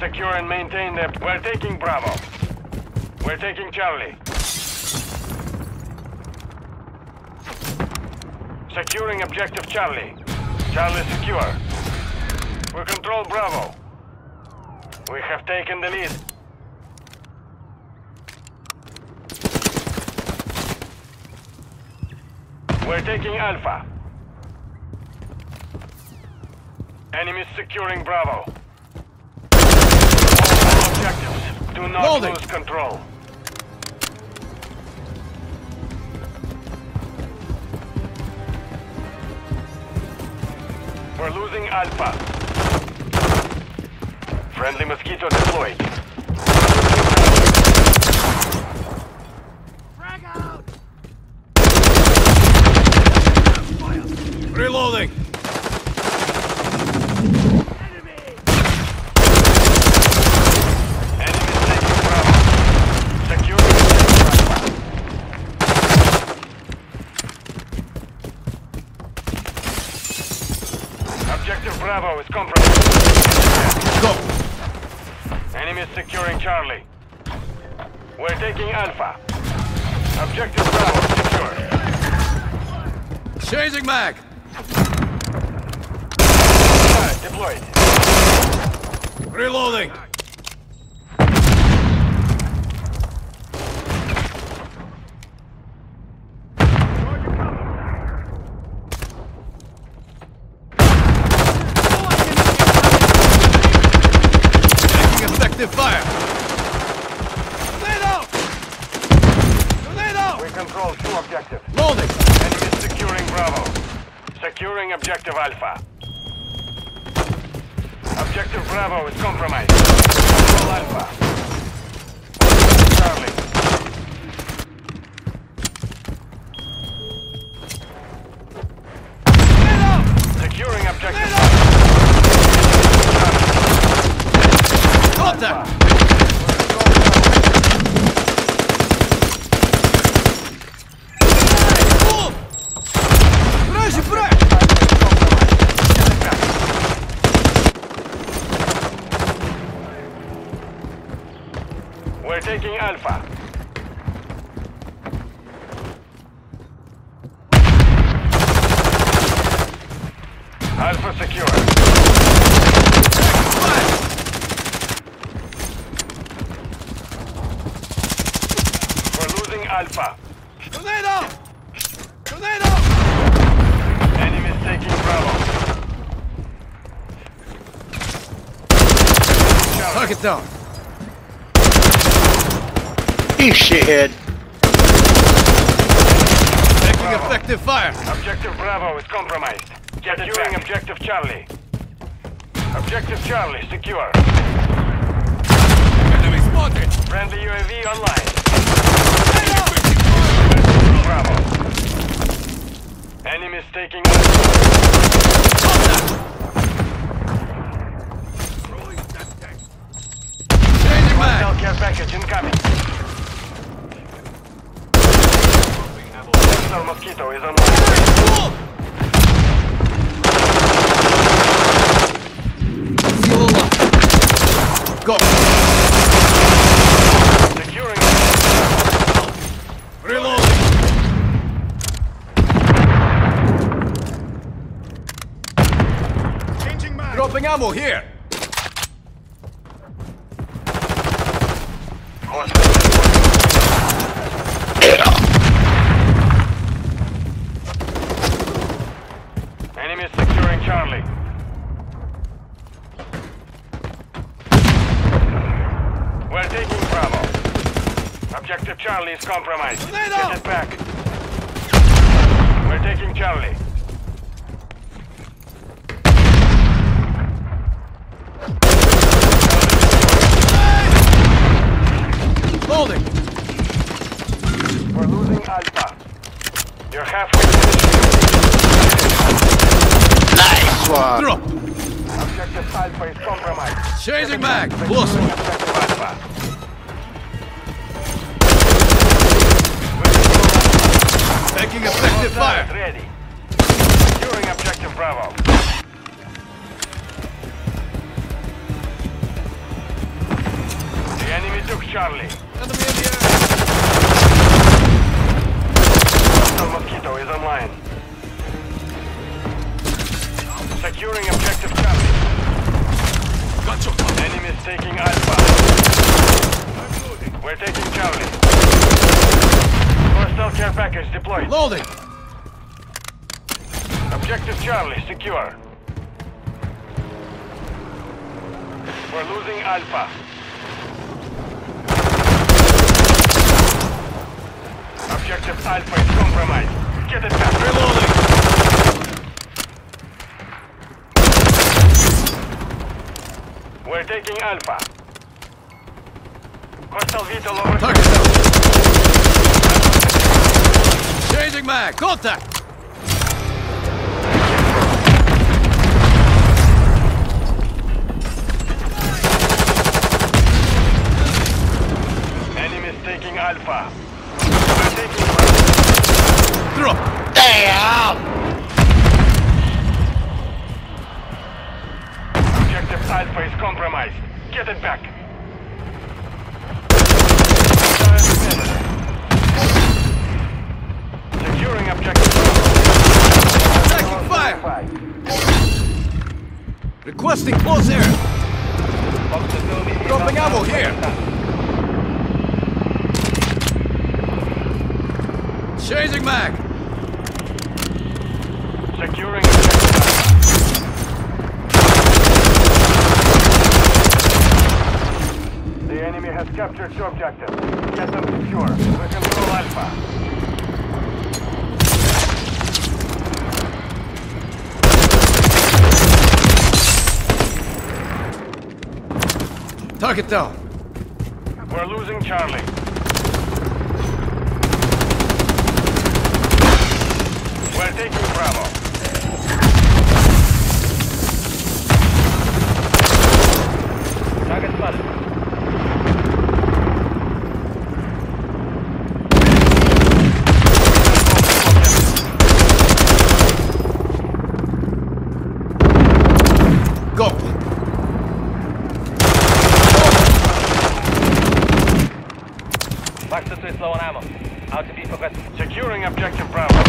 secure and maintain them. We're taking Bravo. We're taking Charlie. Securing objective Charlie. Charlie secure. We control Bravo. We have taken the lead. We're taking Alpha. Enemies securing Bravo. All objectives. Do not lose control. We're losing Alpha. Friendly Mosquito deployed. Frag out! Reloading! Enemy! Enemy taking Bravo. Secure Alpha. Objective Bravo is compromised. Go! Enemy securing Charlie. We're taking Alpha. Objective Bravo secure. Changing mag. Deployed. Reloading. Fire! Tornado! Tornado! We control two objectives. Loading! Enemy securing Bravo. Securing objective Alpha. Objective Bravo is compromised. Control Alpha. Charlie. Tornado! Securing objective Alpha. Contact! Move! Rush, break! We're taking Alpha. Alpha secure. Alpha. Tornado! Tornado! Enemy taking Bravo. Target down. You shithead. Taking effective fire. Objective Bravo is compromised. Securing objective Charlie. Objective Charlie secure. Enemy spotted. Friendly UAV online. Bravo. Enemies taking healthcare package incoming. Sensor Mosquito is online. Go. Dropping ammo here. Enemy securing Charlie. We're taking Bravo. Objective Charlie is compromised. Get it back. We're taking Charlie. Holding. We're losing Alpha. You're halfway finished. Nice one. Drop. Objective Alpha is compromised. Changing back. Close. Objective Alpha. Taking effective fire. Ready. Securing objective Bravo. Charlie. Enemy in the air. Mosquito is online. Securing objective Charlie. Got you. Enemy is taking Alpha. I'm loading. We're taking Charlie. Hostile care package deployed. Loading. Objective Charlie secure. We're losing Alpha. Objective Alpha is compromised. Get it back. Reloading. We're taking Alpha. Hostile Vito over. Target. Changing mag. Contact. Taking Alpha. We're taking Alpha. Drop. Damn! Objective Alpha is compromised. Get it back. Securing objective. Attacking fire. Requesting close air. Dropping ammo here. Changing mag. Securing objective. The enemy has captured your objective. Get them secure. We control Alpha. Target down. We're losing Charlie. We're taking Bravo. Target spotted. Go. Baxter 2 is low on ammo. Out to be progressive. Securing objective Bravo.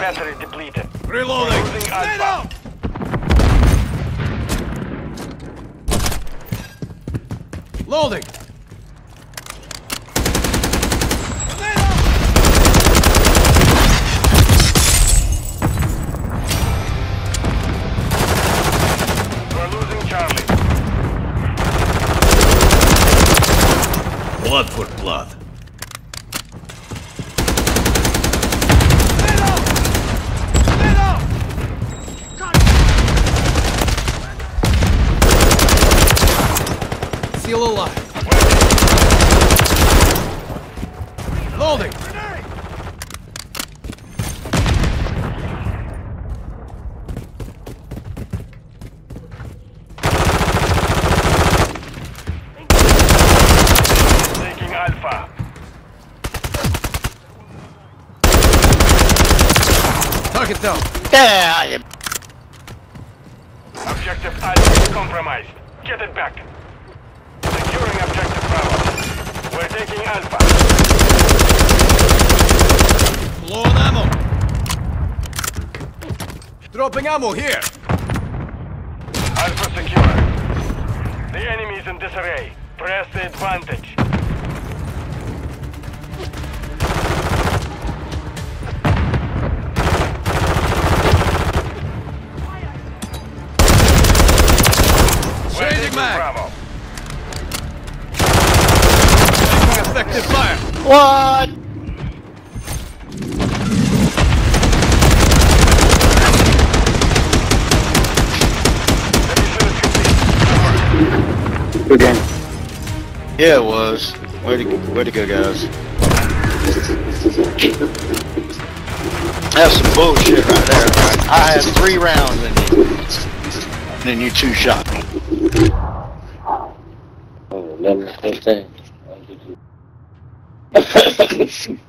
Battery depleted. Reloading. Stay down. Loading. Stay down. We're losing Charlie. Blood for blood. Still alive. Loading. Taking Alpha. Target down. Yeah. Objective Alpha is compromised. Get it back. Securing objective Bravo. We're taking Alpha. Low on ammo. Dropping ammo here. Alpha secure. The enemy is in disarray. Press the advantage. We're taking Bravo. Effective fire! What? Good game. Yeah, it was. Way to go, guys. That's some bullshit right there. I had 3 rounds in you. And then you 2 shot me. Oh, 11, 15. Thank you.